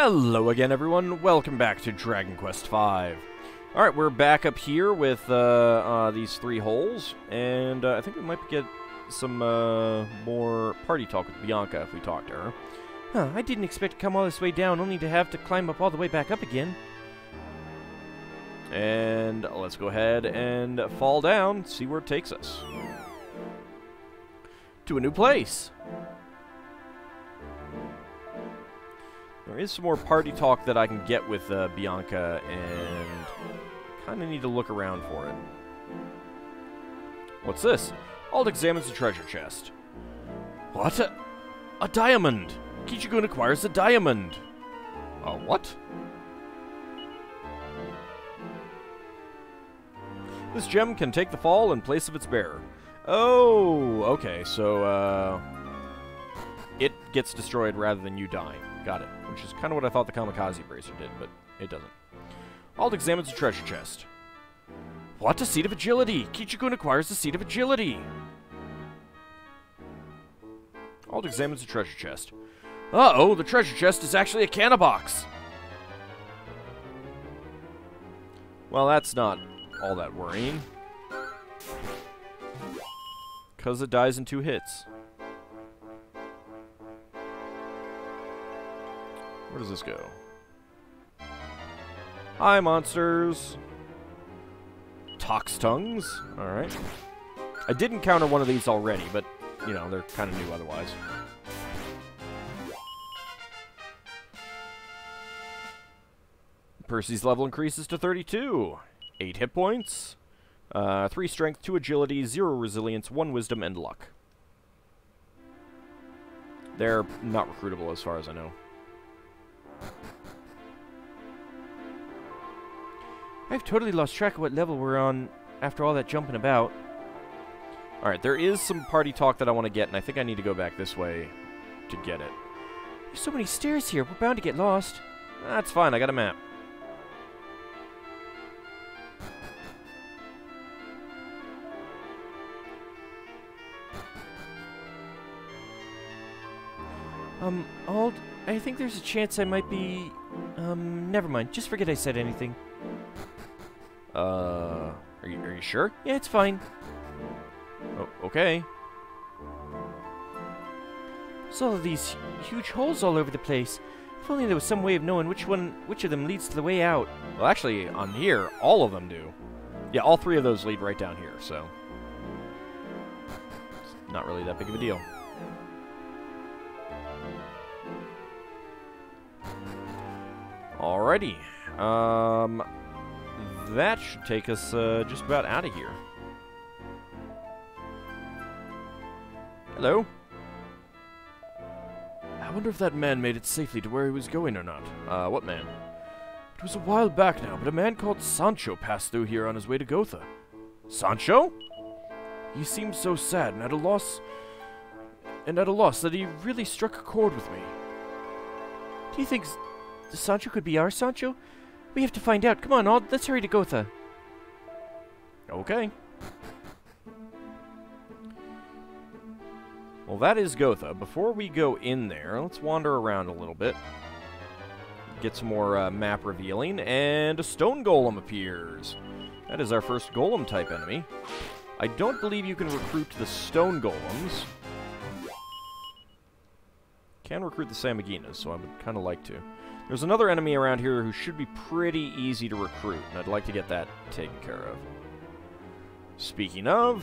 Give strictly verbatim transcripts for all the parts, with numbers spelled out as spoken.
Hello again, everyone. Welcome back to Dragon Quest five. Alright, we're back up here with uh, uh, these three holes, and uh, I think we might get some uh, more party talk with Bianca if we talk to her. Huh, I didn't expect to come all this way down, only to have to climb up all the way back up again. And let's go ahead and fall down, see where it takes us. To a new place! There is some more party talk that I can get with uh, Bianca, and kind of need to look around for it. What's this? Alt examines the treasure chest. What? A, a diamond! Kichikun acquires a diamond! A what? This gem can take the fall in place of its bearer. Oh, okay, so uh, it gets destroyed rather than you dying. Got it. Which is kind of what I thought the kamikaze bracer did, but it doesn't. Alt examines the treasure chest. What? A seat of agility! Kichikun acquires the seat of agility! Alt examines the treasure chest. Uh-oh! The treasure chest is actually a canna box! Well, that's not all that worrying. Because it dies in two hits. Where does this go? Hi, monsters! Tox tongues. Alright. I did encounter one of these already, but, you know, they're kind of new otherwise. Percy's level increases to thirty-two. eight hit points. Uh, three strength, two agility, zero resilience, one wisdom, and luck. They're not recruitable as far as I know. I've totally lost track of what level we're on after all that jumping about. Alright, there is some party talk that I want to get, and I think I need to go back this way to get it. There's so many stairs here, we're bound to get lost. That's fine, I got a map. Um, Alt, I think there's a chance I might be... Um, never mind, just forget I said anything. Uh, are you, are you sure? Yeah, it's fine. Oh, okay. There's all of these huge holes all over the place. If only there was some way of knowing which one, which of them leads to the way out. Well, actually, on here, all of them do. Yeah, all three of those lead right down here, so... It's not really that big of a deal. Alrighty. Um, that should take us uh, just about out of here. Hello? I wonder if that man made it safely to where he was going or not. Uh, what man? It was a while back now, but a man called Sancho passed through here on his way to Gotha. Sancho? He seemed so sad and at a loss... and at a loss that he really struck a chord with me. Do you think... Sancho could be our Sancho? We have to find out. Come on, all, let's hurry to Gotha. Okay. Well, that is Gotha. Before we go in there, let's wander around a little bit. Get some more uh, map revealing, and a stone golem appears. That is our first golem-type enemy. I don't believe you can recruit the stone golems. Can recruit the Samaginas, so I would kind of like to. There's another enemy around here who should be pretty easy to recruit, and I'd like to get that taken care of. Speaking of...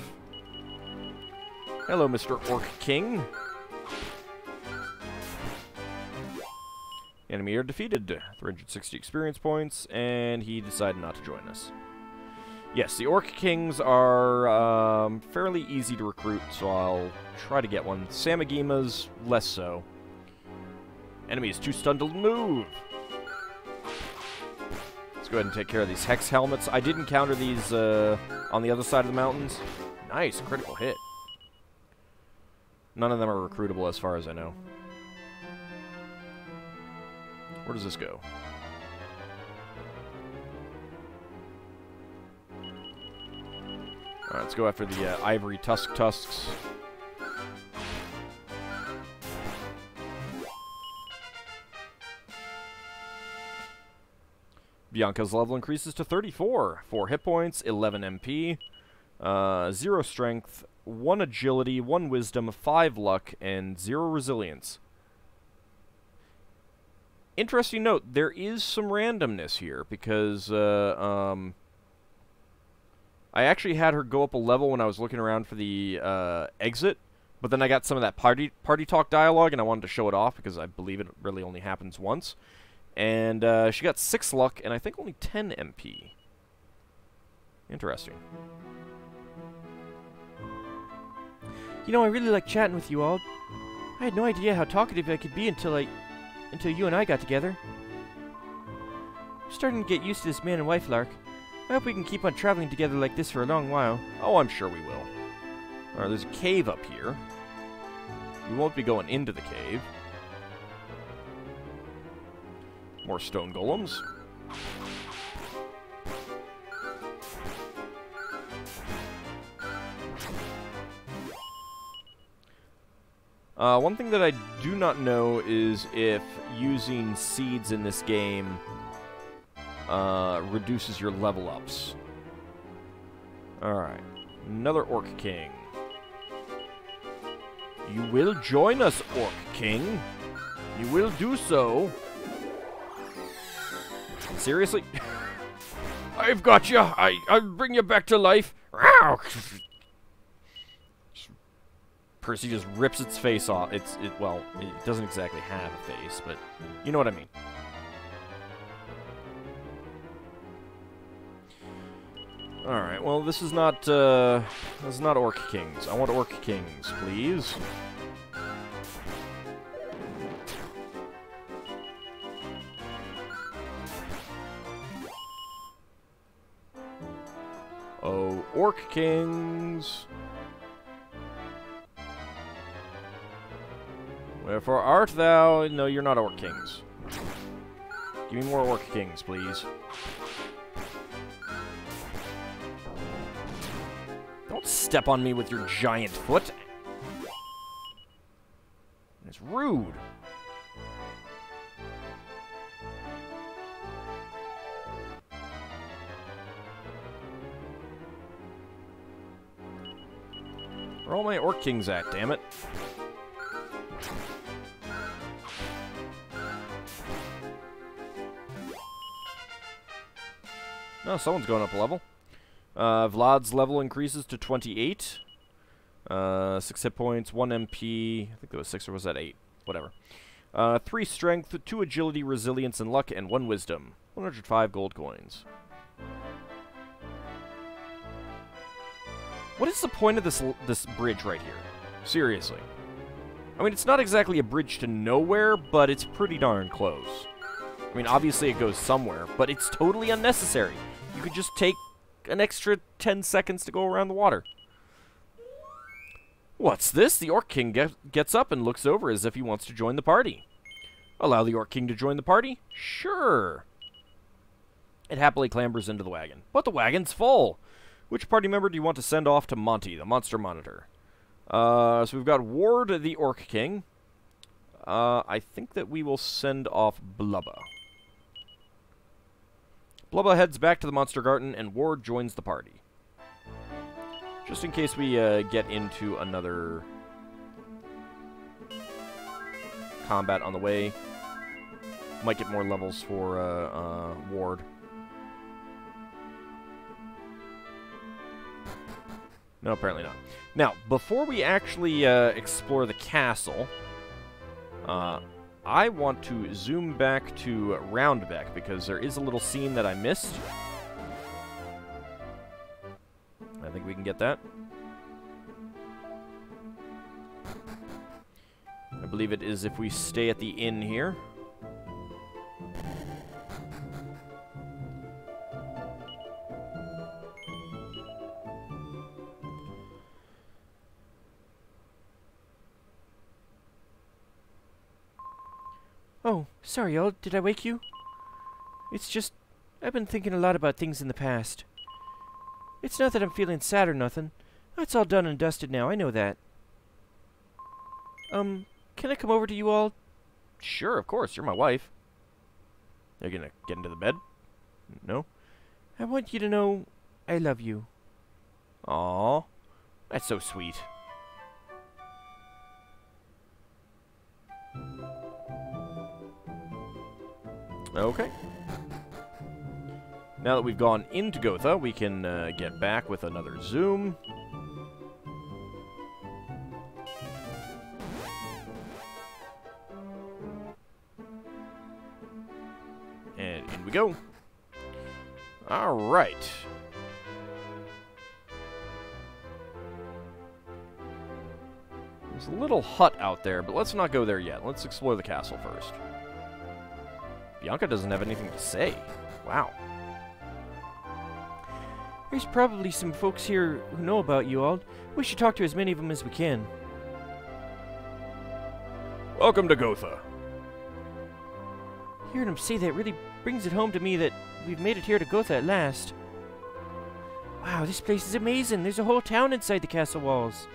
Hello, Mister Orc King. Enemy are defeated. three hundred sixty experience points, and he decided not to join us. Yes, the Orc Kings are um, fairly easy to recruit, so I'll try to get one. Samagimas, less so. Enemy is too stunned to move. Let's go ahead and take care of these hex helmets. I did encounter these uh, on the other side of the mountains. Nice, critical hit. None of them are recruitable as far as I know. Where does this go? Alright, let's go after the uh, ivory tusk tusks. Bianca's level increases to thirty-four. four hit points, eleven M P, uh, zero strength, one agility, one wisdom, five luck, and zero resilience. Interesting note, there is some randomness here, because uh, um, I actually had her go up a level when I was looking around for the uh, exit, but then I got some of that party party talk dialogue, and I wanted to show it off, because I believe it really only happens once. And uh, she got six luck, and I think only ten M P. Interesting. You know, I really like chatting with you all. I had no idea how talkative I could be until I... until you and I got together. I'm starting to get used to this man and wife lark. I hope we can keep on traveling together like this for a long while. Oh, I'm sure we will. Alright, there's a cave up here. We won't be going into the cave. More stone golems. Uh, one thing that I do not know is if using seeds in this game uh, reduces your level ups. Alright. Another Orc King. You will join us, Orc King. You will do so. Seriously? I've got you. I, I'll bring you back to life. Percy just rips its face off. It's it well, it doesn't exactly have a face, but you know what I mean. All right. Well, this is not uh, this is not Orc Kings. I want Orc Kings, please. Oh, Orc Kings. Wherefore art thou? No, you're not Orc Kings. Give me more Orc Kings, please. Don't step on me with your giant foot. It's rude. Where are all my Orc Kings at, damn it? No, someone's going up a level. Uh, Vlad's level increases to twenty-eight. Uh, six hit points, one M P. I think that was six or was that eight? Whatever. Uh, three strength, two agility, resilience, and luck, and one wisdom. one hundred five gold coins. What is the point of this l this bridge right here? Seriously. I mean, it's not exactly a bridge to nowhere, but it's pretty darn close. I mean, obviously it goes somewhere, but it's totally unnecessary. You could just take an extra ten seconds to go around the water. What's this? The Orc King get, gets up and looks over as if he wants to join the party. Allow the Orc King to join the party? Sure. It happily clambers into the wagon. But the wagon's full. Which party member do you want to send off to Monty, the Monster Monitor? Uh, so we've got Ward, the Orc King. Uh, I think that we will send off Blubba. Blubba heads back to the Monster Garden, and Ward joins the party. Just in case we uh, get into another combat on the way. Might get more levels for uh, uh, Ward. No, apparently not. Now, before we actually uh, explore the castle, uh... I want to zoom back to Roundbeck, because there is a little scene that I missed. I think we can get that. I believe it is if we stay at the inn here. Oh, sorry, all. Did I wake you? It's just... I've been thinking a lot about things in the past. It's not that I'm feeling sad or nothing. That's all done and dusted now, I know that. Um, can I come over to you all? Sure, of course. You're my wife. You're gonna get into the bed? No. I want you to know I love you. Aw, that's so sweet. Okay. Now that we've gone into Gotha, we can uh, get back with another zoom. And in we go. Alright. There's a little hut out there, but let's not go there yet. Let's explore the castle first. Bianca doesn't have anything to say. Wow. There's probably some folks here who know about you all. We should talk to as many of them as we can. Welcome to Gotha. Hearing him say that really brings it home to me that we've made it here to Gotha at last. Wow, this place is amazing. There's a whole town inside the castle walls.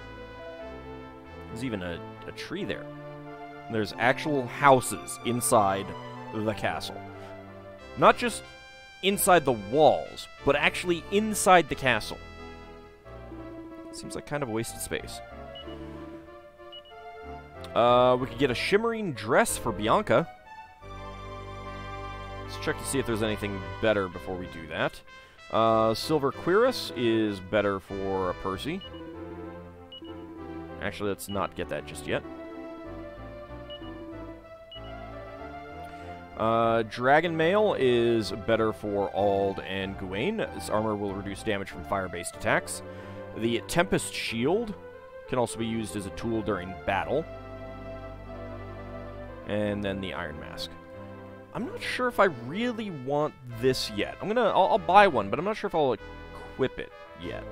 There's even a, a tree there. There's actual houses inside the castle. Not just inside the walls, but actually inside the castle. Seems like kind of a wasted space. Uh, we could get a shimmering dress for Bianca. Let's check to see if there's anything better before we do that. Uh, silver cuirass is better for Percy. Actually, let's not get that just yet. Uh, Dragon Mail is better for Ald and Gwaine. This armor will reduce damage from fire-based attacks. The Tempest Shield can also be used as a tool during battle. And then the Iron Mask. I'm not sure if I really want this yet. I'm gonna, I'll, I'll buy one, but I'm not sure if I'll equip it yet.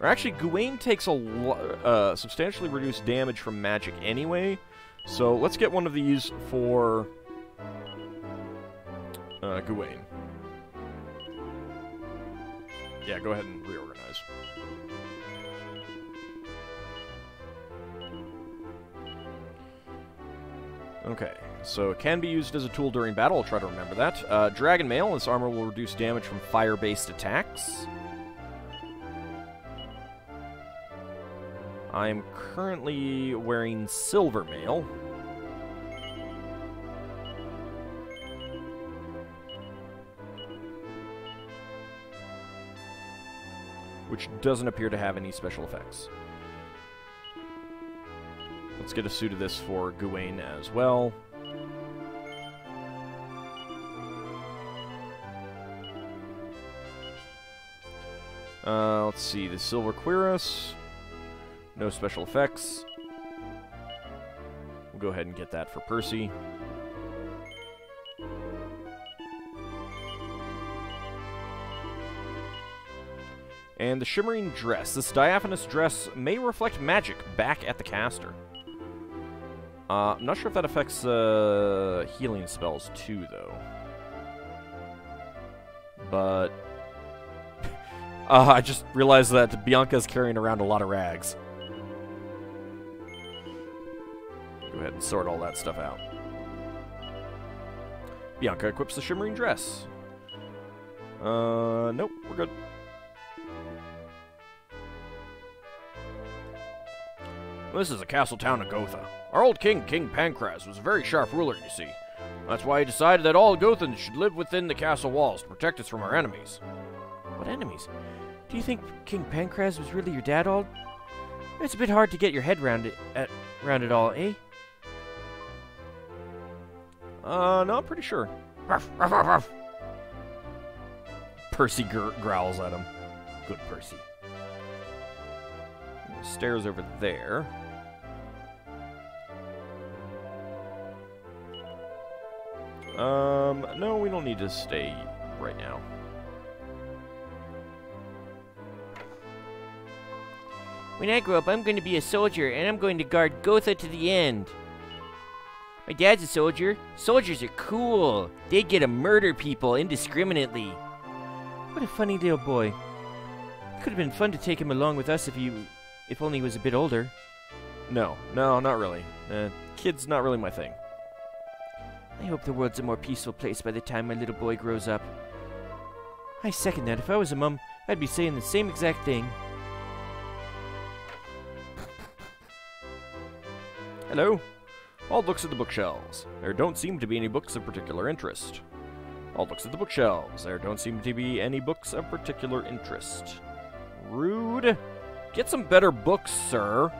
Or actually, Gwaine takes a uh, substantially reduced damage from magic anyway. So let's get one of these for uh, Gwaine. Yeah, go ahead and reorganize. Okay, so it can be used as a tool during battle. I'll try to remember that. Uh, Dragon Mail. This armor will reduce damage from fire-based attacks. I'm currently wearing silver mail. Which doesn't appear to have any special effects. Let's get a suit of this for Gwaine as well. Uh, let's see, the silver cuirass. No special effects. We'll go ahead and get that for Percy. And the shimmering dress. This diaphanous dress may reflect magic back at the caster. Uh, I'm not sure if that affects uh, healing spells too, though. But uh, I just realized that Bianca's carrying around a lot of rags. Go ahead and sort all that stuff out. Bianca equips the shimmering dress. Uh, nope, we're good. This is a castle town of Gotha. Our old king, King Pankraz, was a very sharp ruler, you see. That's why he decided that all Gothans should live within the castle walls to protect us from our enemies. What enemies? Do you think King Pankraz was really your dad, Ald? It's a bit hard to get your head round it, at, round it all, eh? Uh, no, I'm pretty sure. Ruff, ruff, ruff, ruff. Percy gr growls at him. Good Percy. Stairs over there. Um, no, we don't need to stay right now. When I grow up, I'm going to be a soldier, and I'm going to guard Gotha to the end. My dad's a soldier. Soldiers are cool. They get to murder people indiscriminately. What a funny little boy. It could have been fun to take him along with us if you, if only he was a bit older. No, no, not really. Uh, kids, not really my thing. I hope the world's a more peaceful place by the time my little boy grows up. I second that. If I was a mum, I'd be saying the same exact thing. Hello. All looks at the bookshelves. There don't seem to be any books of particular interest. All looks at the bookshelves. There don't seem to be any books of particular interest. Rude. Get some better books, sir.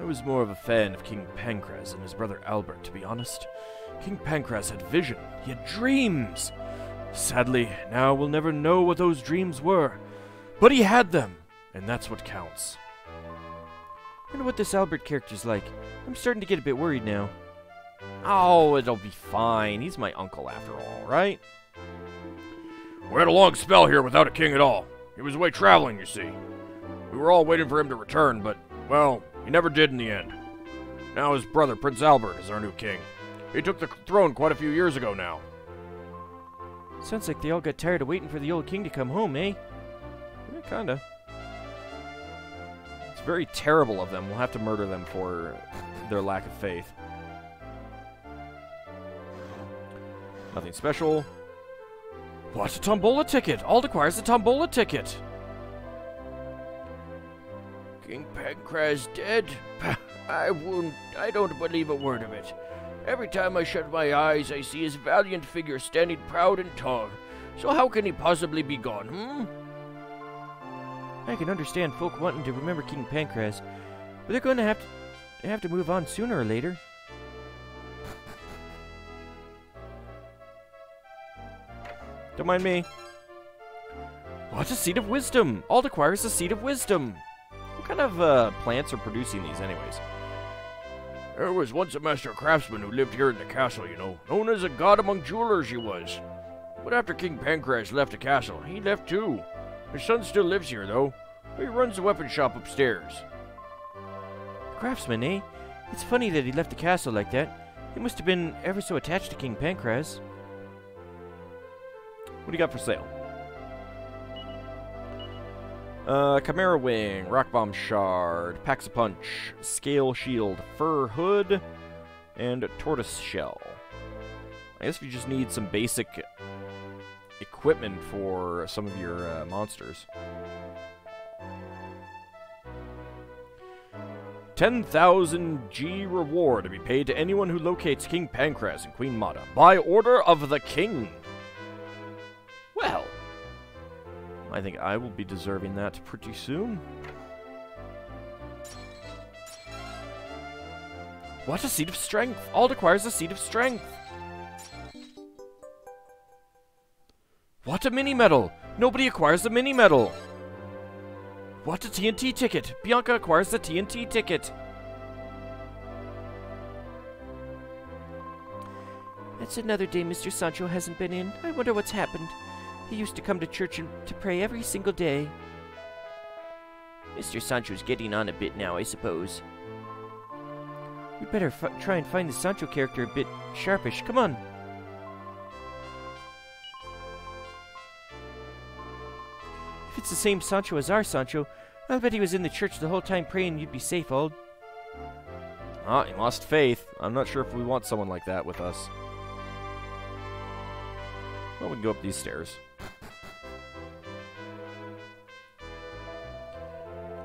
I was more of a fan of King Pankraz and his brother Albert, to be honest. King Pankraz had vision. He had dreams. Sadly, now we'll never know what those dreams were. But he had them, and that's what counts. I wonder what this Albert character's like. I'm starting to get a bit worried now. Oh, it'll be fine. He's my uncle after all, right? We had a long spell here without a king at all. He was away traveling, you see. We were all waiting for him to return, but, well, he never did in the end. Now his brother, Prince Albert, is our new king. He took the throne quite a few years ago now. Sounds like they all got tired of waiting for the old king to come home, eh? Yeah, kinda. Very terrible of them. We'll have to murder them for their lack of faith. Nothing special. What? A tombola ticket! All acquires a tombola ticket! King Pankraz dead? I won't... I don't believe a word of it. Every time I shut my eyes, I see his valiant figure standing proud and tall. So how can he possibly be gone, hmm? I can understand folk wanting to remember King Pankraz, but they're going to have to have to move on sooner or later. Don't mind me. What? A seed of wisdom! All requires a seed of wisdom! What kind of uh, plants are producing these anyways? There was once a master craftsman who lived here in the castle, you know. Known as a god among jewelers he was. But after King Pankraz left the castle, he left too. His son still lives here, though. He runs the weapon shop upstairs. Craftsman, eh? It's funny that he left the castle like that. He must have been ever so attached to King Pankraz. What do you got for sale? Uh, Chimera Wing, Rock Bomb Shard, Packs a Punch, Scale Shield, Fur Hood, and Tortoise Shell. I guess you just need some basic equipment for some of your uh, monsters. ten thousand G reward to be paid to anyone who locates King Pankraz and Queen Mata by order of the king. Well, I think I will be deserving that pretty soon. What? A seed of strength! All requires a seed of strength! What? A mini-medal! Nobody acquires the mini-medal! What? A T N T ticket! Bianca acquires the T N T ticket! That's another day Mister Sancho hasn't been in. I wonder what's happened. He used to come to church and to pray every single day. Mister Sancho's getting on a bit now, I suppose. We better f try and find the Sancho character a bit sharpish. Come on! If it's the same Sancho as our Sancho, I'll bet he was in the church the whole time praying you'd be safe, old. Ah, he lost faith. I'm not sure if we want someone like that with us. Well, we can go up these stairs.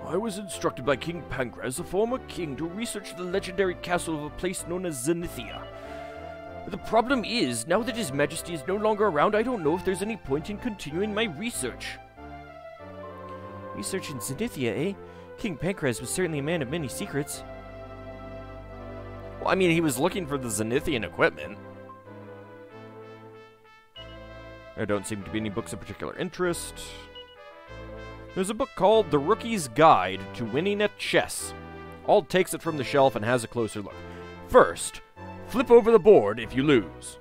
I was instructed by King Pankraz, the former king, to research the legendary castle of a place known as Zenithia. The problem is, now that His Majesty is no longer around, I don't know if there's any point in continuing my research. Research in Zenithia, eh? King Pankraz was certainly a man of many secrets. Well, I mean, he was looking for the Zenithian equipment. There don't seem to be any books of particular interest. There's a book called The Rookie's Guide to Winning at Chess. Ald takes it from the shelf and has a closer look. First, flip over the board if you lose.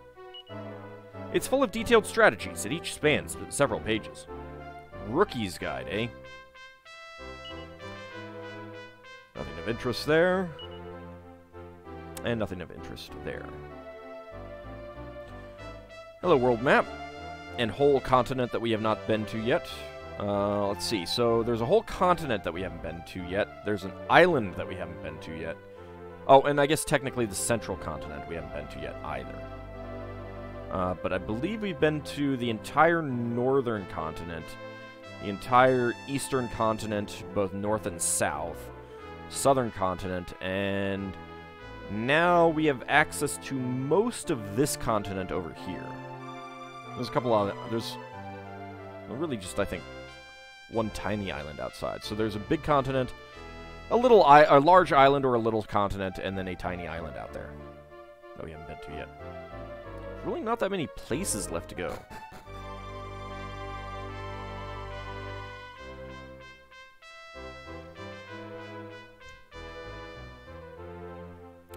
It's full of detailed strategies, and each spans several pages. Rookie's Guide, eh? Nothing of interest there. And nothing of interest there. Hello, world map. And whole continent that we have not been to yet. Uh, let's see. So, there's a whole continent that we haven't been to yet. There's an island that we haven't been to yet. Oh, and I guess technically the central continent we haven't been to yet either. Uh, but I believe we've been to the entire northern continent, the entire eastern continent, both north and south, southern continent, and now we have access to most of this continent over here. There's a couple of... There's really just, I think, one tiny island outside. So there's a big continent, a little, I a large island or a little continent, and then a tiny island out there that we haven't been to yet. Really not that many places left to go.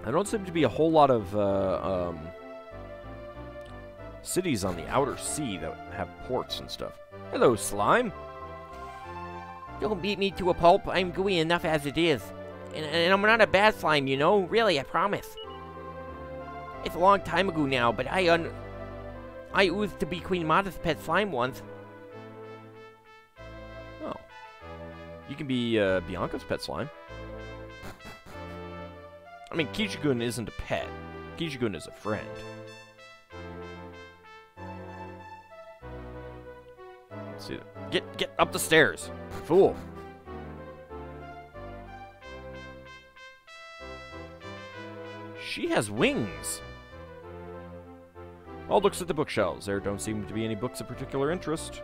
There don't seem to be a whole lot of uh, um, cities on the outer sea that have ports and stuff. Hello, slime. Don't beat me to a pulp. I'm gooey enough as it is. And, and I'm not a bad slime, you know? Really, I promise. It's a long time ago now, but I un... I oozed to be Queen Mata's pet slime once. Oh. You can be uh, Bianca's pet slime. I mean, Kichikun isn't a pet. Kichikun is a friend. Let's see. Get, get up the stairs, fool. She has wings. All looks at the bookshelves. There don't seem to be any books of particular interest.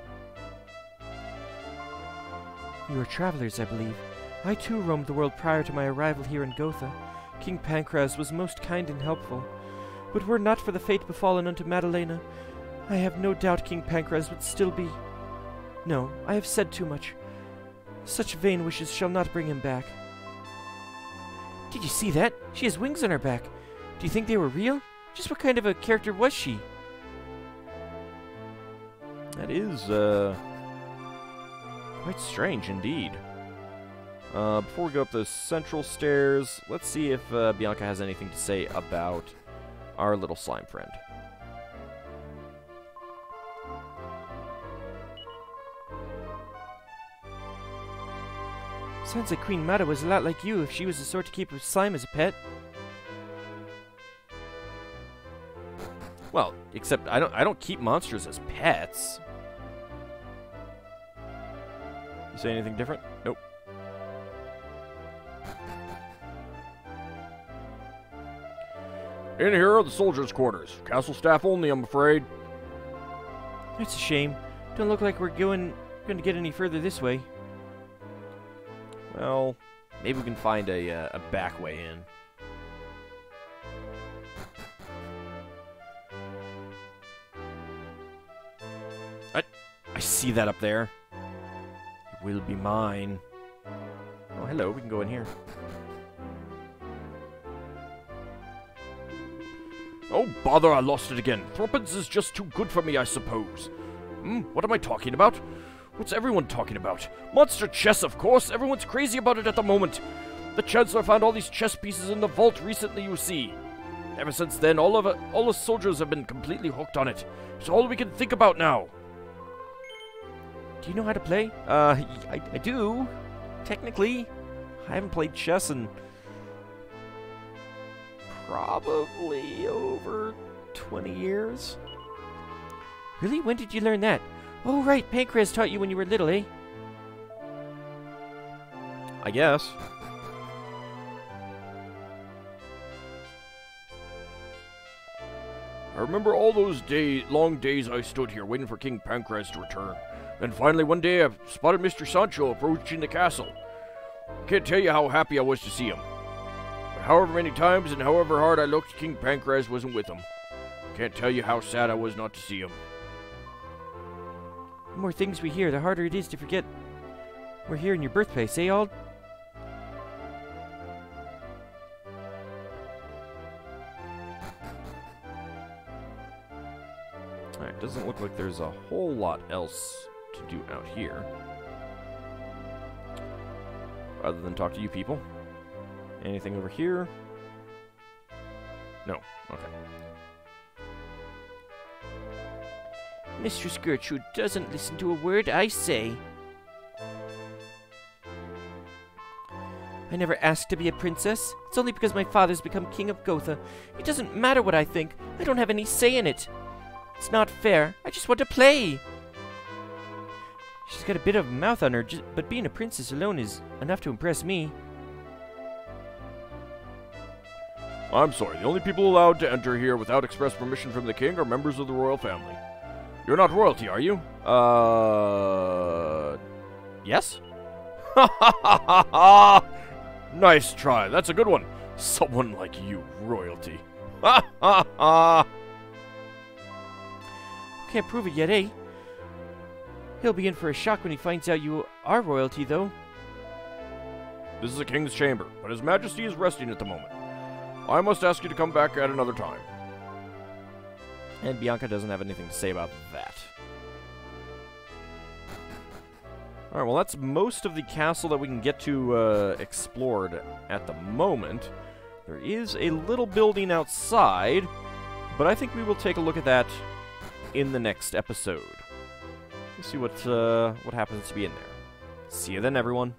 You are travelers, I believe. I too roamed the world prior to my arrival here in Gotha. King Pankraz was most kind and helpful, but were not for the fate befallen unto Madalena, I have no doubt King Pankraz would still be... No, I have said too much. Such vain wishes shall not bring him back. Did you see that? She has wings on her back. Do you think they were real? Just what kind of a character was she? That is, uh... quite strange indeed. Uh, before we go up those central stairs, let's see if uh, Bianca has anything to say about our little slime friend. Sounds like Queen Mata was a lot like you if she was the sort to keep a slime as a pet. Well, except I don't I don't keep monsters as pets. You say anything different? Nope. In here are the soldiers' quarters. Castle staff only, I'm afraid. It's a shame. Don't look like we're going, going to get any further this way. Well, maybe we can find a, uh, a back way in. I, I see that up there. It will be mine. Oh, hello. We can go in here. Oh, bother, I lost it again. Threepence is just too good for me, I suppose. Hmm, what am I talking about? What's everyone talking about? Monster chess, of course. Everyone's crazy about it at the moment. The Chancellor found all these chess pieces in the vault recently, you see. Ever since then, all of uh, all us soldiers have been completely hooked on it. It's all we can think about now. Do you know how to play? Uh, I, I do. Technically. I haven't played chess in... probably over twenty years. Really? When did you learn that? Oh, right. Pankraz taught you when you were little, eh? I guess. I remember all those day long days I stood here waiting for King Pankraz to return. Then finally one day I spotted Mister Sancho approaching the castle. Can't tell you how happy I was to see him. However many times and however hard I looked, King Pankraz wasn't with him. Can't tell you how sad I was not to see him. The more things we hear, the harder it is to forget. We're here in your birthplace, eh, Ald? Alright, doesn't look like there's a whole lot else to do out here. Other than talk to you people. Anything over here? No. Okay. Mistress Gertrude doesn't listen to a word I say. I never asked to be a princess. It's only because my father's become king of Gotha. It doesn't matter what I think. I don't have any say in it. It's not fair. I just want to play. She's got a bit of a mouth on her, but being a princess alone is enough to impress me. I'm sorry, the only people allowed to enter here without express permission from the king are members of the royal family. You're not royalty, are you? Uh... Yes? Ha ha ha ha! Nice try, that's a good one. Someone like you, royalty. Ha ha ha! Can't prove it yet, eh? He'll be in for a shock when he finds out you are royalty, though. This is the king's chamber, but his majesty is resting at the moment. I must ask you to come back at another time. And Bianca doesn't have anything to say about that. Alright, well that's most of the castle that we can get to uh, explored at the moment. There is a little building outside, but I think we will take a look at that in the next episode. Let's see what, uh, what happens to be in there. See you then, everyone.